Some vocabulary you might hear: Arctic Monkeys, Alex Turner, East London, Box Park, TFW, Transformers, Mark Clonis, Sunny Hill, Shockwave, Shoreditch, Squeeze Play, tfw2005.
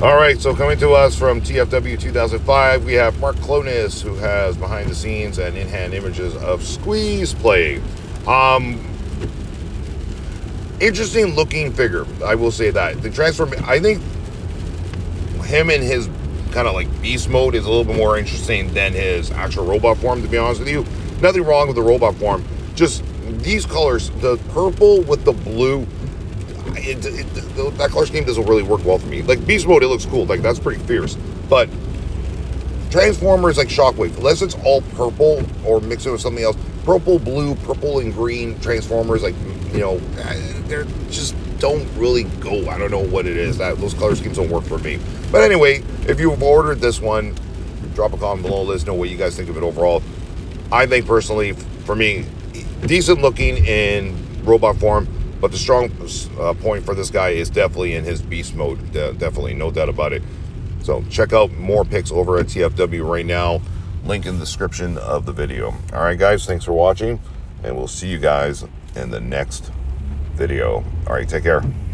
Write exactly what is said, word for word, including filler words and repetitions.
All right, so coming to us from T F W two thousand five, we have Mark Clonis, who has behind the scenes and in-hand images of Squeeze Play. Um, interesting looking figure, I will say that. The transform, I think him in his kind of like beast mode is a little bit more interesting than his actual robot form, to be honest with you. Nothing wrong with the robot form, just these colors, the purple with the blue, It, it, it, that color scheme doesn't really work well for me. Like beast mode, it looks cool, like that's pretty fierce, but Transformers, like Shockwave, unless it's all purple or mixed with something else, purple, blue, purple and green Transformers, like, you know, they're just don't really go. I don't know what it is, that those color schemes don't work for me. But anyway, if you've ordered this one, drop a comment below, let us know what you guys think of it overall. I think personally, for me, decent looking in robot form. But the strong uh, point for this guy is definitely in his beast mode. De definitely, no doubt about it. So check out more pics over at T F W right now. Link in the description of the video. All right, guys, thanks for watching, and we'll see you guys in the next video. All right, take care.